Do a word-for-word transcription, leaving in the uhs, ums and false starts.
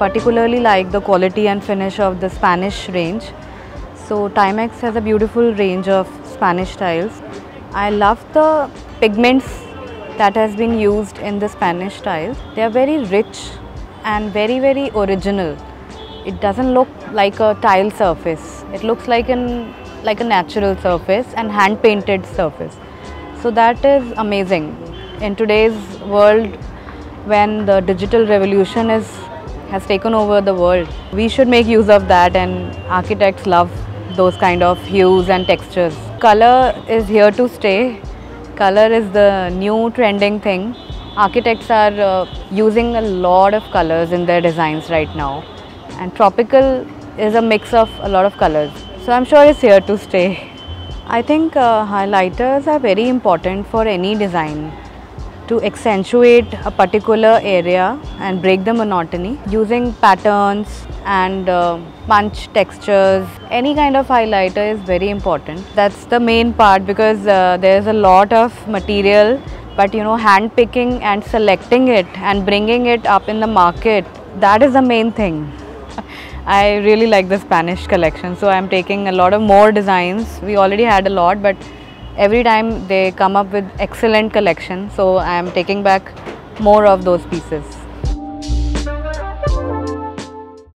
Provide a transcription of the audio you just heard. particularly like the quality and finish of the Spanish range. So Timex has a beautiful range of Spanish tiles. I love the pigments that has been used in the Spanish tiles. They are very rich and very very original. It doesn't look like a tile surface. It looks like an like a natural surface and hand painted surface. So that is amazing. In today's world, when the digital revolution is has taken over the world, we should make use of that, and architects love those kind of hues and textures. Color is here to stay. Color is the new trending thing. Architects are uh, using a lot of colors in their designs right now, and tropical is a mix of a lot of colors. So I'm sure it's here to stay. I think uh, highlighters are very important for any design, to accentuate a particular area and break the monotony using patterns and uh, punch textures. Any kind of highlighter is very important. That's the main part, because uh, there's a lot of material, but you know, hand picking and selecting it and bringing it up in the market, that is the main thing. I really like the Spanish collection, so I'm taking a lot of more designs. We already had a lot, but every time they come up with excellent collection, so I am taking back more of those pieces.